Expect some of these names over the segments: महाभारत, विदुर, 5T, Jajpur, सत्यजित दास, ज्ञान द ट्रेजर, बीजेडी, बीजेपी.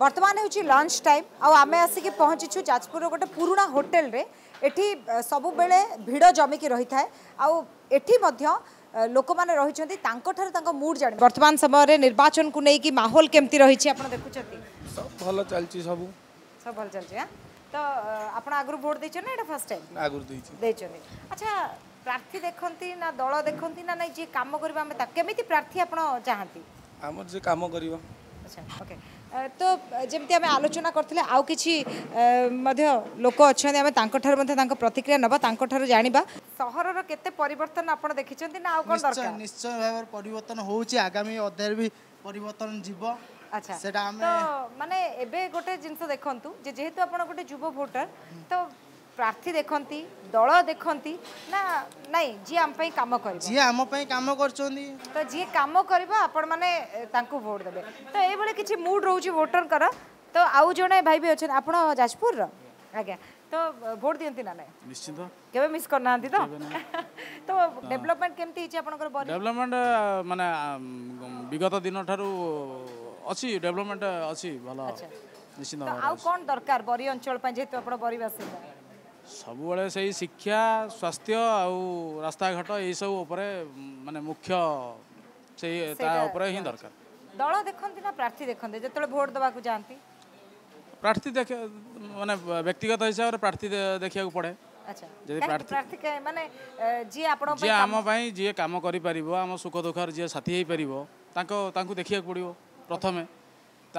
बर्तमान होची lunch time आम आसिक पहुँची जाजपुर गोटे पुराणा होटेल रे एठी सबु बेले भिड़ जमिकी रही थाए आउ एठी मध्य लोक माने रही तांको मूड जाने बर्तमान समय रे निर्वाचन को लेकिन माहौल केमती रही देखुं भल चलती सब सब भल चलती तो आप आगु भोट दे फर्स्ट टाइम आगु अच्छा प्रार्थी देखती ना दल देखती ना नहीं जी काम करमी प्रार्थी आप चाहती आम जी कम कर अच्छा ओके तो जमती आम आलोचना करते आउ कि लोक अच्छा आम प्रतिक्रिया नवा जाना सहर केते परिवर्तन आप देखी ना आउ कौन दरकार निश्चय भाव परिवर्तन होउची आगामी अध्याय भी परिवर्तन जीवो अच्छा सेटा हम माने एबे गोटे जिंस देखंतु जे जेहेतु आपण गोटे युवा वोटर तो प्रार्थी देखंती दल देखंती ना नहीं जी हम पई काम करबो जी हम पई काम करचोंदी तो जी काम करबा आपण माने तांकू वोट देबे तो ए बळे किछि मूड रहउची वोटर कर तो आउ जने भाई भी अछन आपण जाजपुर रो आज्ञा तो भोट दियंती ना नहीं निश्चित केबे मिस करना आंती तो तो डेवलपमेंट केमती हिचे आपण कर डेवलपमेंट माने विगत दिन थारु अछि डेवलपमेंट अछि भला निश्चित तो आउ कोन दरकार बरी अंचल प जेतु आपण बरी बासिंदा सब वाले सही शिक्षा स्वास्थ्य आउ रास्ता घाट ए सब ऊपर माने मुख्य से ता ऊपर ही दरकार दल देखंती ना प्रार्थी देखंती जतले भोट दबा को जानती प्रार्थी देख माने व्यक्तिगत हिसाब रे प्रार्थी देखिया को पड़े अच्छा जे प्रार्थी के माने जे आपण जे हम भाई जे काम करि परिबो हम सुख दुखर जे साथी हे परिबो तांको तांको देखिया पड़िबो प्रथमे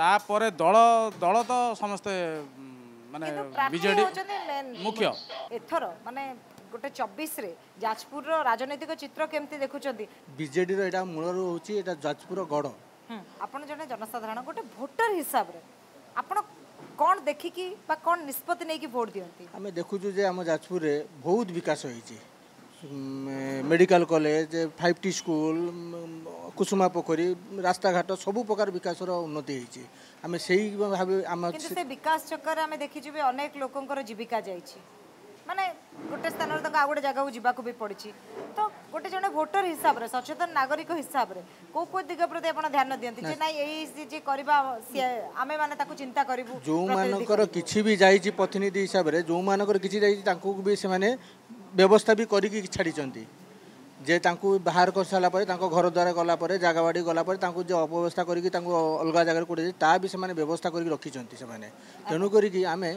तापरे दल दल तो समस्ते माने बीजेडी मुख्य एथर माने गोटे 24 रे जाजपुर रो राजनीतिक चित्र केमती देखु चंदी बीजेडी रो एटा मूल रो होची एटा जाजपुर गड आपण जने जनसाधारण गोटे वोटर हिसाब रे आपण कोन देखि की बा कोन निष्पत्ति नै की वोट दियंती हमें देखु छु जे हम जाजपुर रे बहुत विकास होई छी मेडिकल कॉलेज 5T स्कूल कुसुमा पोखरी रास्ता घाट सबु प्रकार विकास उन्नति होती आम से ही भाव से विकास चक्कर आम देखी अनेक लोकंर जीविका जा माने गोटे स्थान आ गए जगह को जीवाक भी पड़ी तो गोटे जन वोटर हिसाब से सचेतन नागरिक हिसाब से कौ कौ दिग प्रति आप ध्यान दिखते ना ये आम मैंने चिंता करूँ जो मानकर किसी भी जा प्रतिनिधि हिसाब से जो मानकर किसी भी से व्यवस्था भी करी छाड़ी जे तांकु बाहर कर साला परे तांको घर द्वारा गला परे जगावाड़ी गला परे तांको जे अव्यवस्था करिकि तांको अलगा जगह कोडे ता भी समान व्यवस्था करिकि रखी चंती समान तेनु करिकि आमे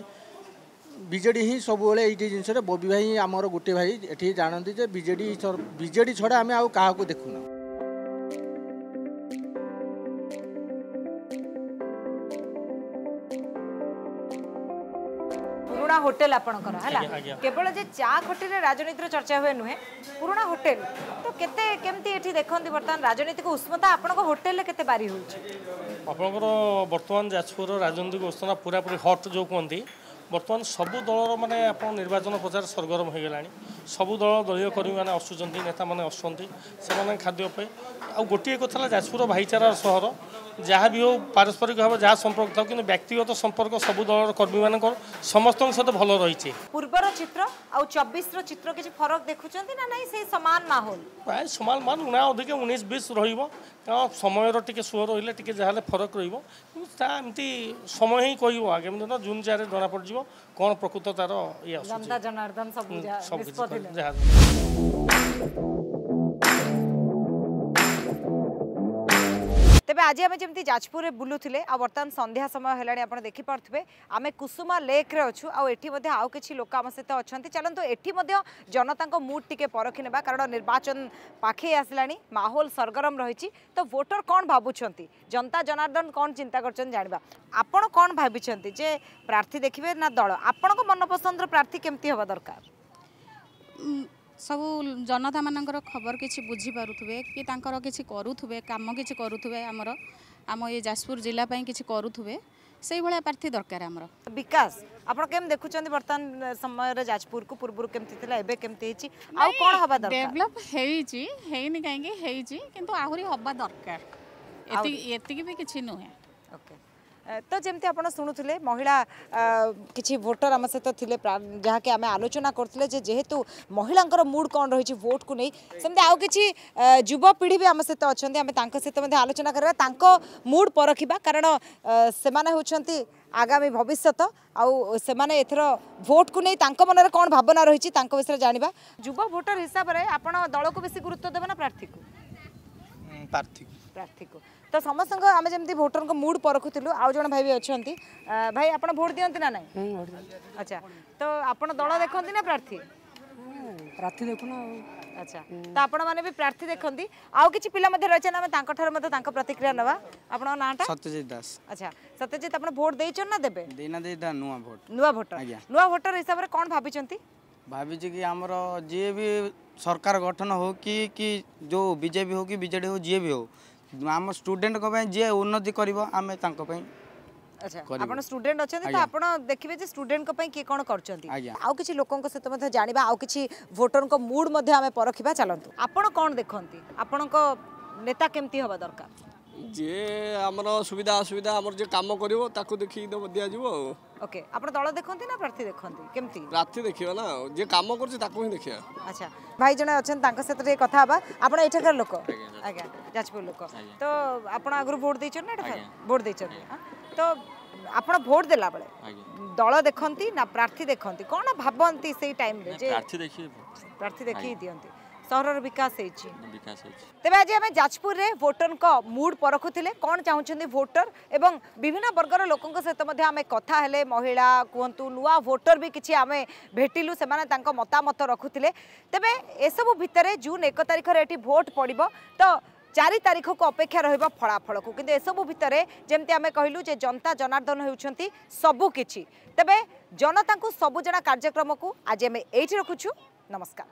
बीजेडी ही सब बेले एई जिंस रे बबी भाई हमर गुटे भाई एठी जानंती जे बीजेडी छडा आमे आ काहा को देखुना। पुराणा होटेल आपणकर है केवल जे चा खटी राजनीतिर चर्चा हुए नुहे पुराणा होटेल तो केते केमती एठी देखंती वर्तमान राजनीतिक उष्णता आपणक होटेल रे केते बारी होउची आपणकर वर्तमान जाजपुर राजनीतिक उष्णता पूरा पूरी हॉट जो कहती वर्तमान सबु दलर माने आपण निर्वाचन प्रचार सरगरम हो गलानी सबु दल दलीय कर्मी माने असुचंती नेता माने असुचंती से माने खाद्य पे आ गोटे कथा जाजपुर भाईचारा शहर जहाँ भी हो पारस्परिक भाव जहाँ संपर्क था कि व्यक्तिगत संपर्क सबु दल कर्मी मान समस्त सहित भल रही पूर्वर चित्र आ 24 चित्र किसी फरक देखुं ना नहीं से समान माहौल प्राय समान मान ना अधिक 19-20 रहा समय टे सुह रही टी जहाँ फरक रही समय ही कह आगामी दिन जून 4 जना पड़ जाव कौन प्रकृत तार जनता जनार्दन सब तेज आज आम जमी जाजपुर में बुलूले आर्तमान संध्या समय है आप देखिपे आम कुसुमा लेक्रे अच्छु आउ कि लोक आम सहित अच्छा चलतु एटी जनता मुड टे परखी ना कारण निर्वाचन पाखे आसला माहौल सरगरम रही तो वोटर कौन भावुंट जनता जनार्दन कौन चिंता कर जाना आपण कौन भाई जे प्रार्थी देखिए ना दल आपण मनपसंद प्रार्थी केमती हवा दरकार सब जनता मान खबर किसी बुझीपे कि किसी करुवे कम किसी करुवे आमर आम ये जाजपुर जिलापाई किसी करुवे से भाया प्रार्थी दरकार आमर विकास आपड़ केम देखुं बर्तमान समय जाजपुर को पूर्व केमती केमती डेभलप होनी कहीं कि आहरी हवा दरकार भी किसी नुहे तो जमती आप शुणुले महिला किसी भोटर आम सहित थे जहाँकि आम आलोचना करते जेहेतु महिला मुड कौन रही भोट को नहीं सेमती आउ कि युवपीढ़ी भी आम सहित अच्छा आम सहित आलोचना करवा मुड परखा कारण से आगामी भविष्य आउ से एथर भोट को नहीं मनरे कौन भावना रही विषय जाना युवा भोटर हिसाब से आप दल को बेसी गुरुत्व देवे ना प्रार्थी को प्रार्थी को तो समस्त आम जमी भोटर को मुड परखुलू आज जो भाई भी अच्छा भाई आप भोट दिखती ना नहीं अच्छा तो आप दल देखती ना प्रार्थी प्रार्थी देखना अच्छा तो आप प्रार्थी देखती आउ कि पिला रही प्रतिक्रिया ना आपटा सत्यजित दास अच्छा सत्यजित आप भोट देचन ना देबे देना देदा नुआ भोटर हिसाब रे कोन भाबिचंती भाबिजे कि हमरो जे भी सरकार गठन हो कि जो बीजेपी हो कि बीजेडी हो जे भी हो हम स्टूडेंट को पे जे उन्नति करबो आमे तांको पे अच्छा आपण स्टूडेंट अच्छा तो आपण देखिबे जे स्टूडेंट को पई के कोन करचंती आउ किछि लोकन को सते मध जानिबा आउ किछि वोटर को मूड मध हमें परखिबा चलंतु आपण कोन देखंती आपण को नेता केमती होबा दरकार जे हमरो सुविधा असुविधा हमर जे काम करिवो ताको देखि दिया जिवो ओके आपण दल देखंती ना प्रार्थी देखंती केमती प्रार्थी देखियो ना जे काम करछि ताको ही देखिया अच्छा भाई जने अछन तांका सते रे कथा बा आपण एठाकर लोक आज्ञा जाजपुर लोक तो आपण आगरु वोट दैछन ना एठा वोट दैछन तो आप भोट देला बेले दल देखती ना प्रार्थी देखती कौन भावती से टाइम प्रार्थी देखिए दिखती सहर विकास तेज आज आम जाजपुर रे वोटर को मूड परखुले कौन चाहते वोटर एवं विभिन्न वर्गर लोकों सहित आम कथा हेले महिला कहतु नुआ वोटर भी किसी आम भेटिलु से मतामत रखुले तेरे एसबू भितर जून 1 तारिख ये भोट पड़ तो 4 तारीख को अपेक्षा रहा फलाफल को किंतु एसबू भितर जमती आम कहलु जे जनता जनार्दन होती सबुकि तेबे जनता को सबुजना कार्यक्रम को आज आम ये रखुछु नमस्कार।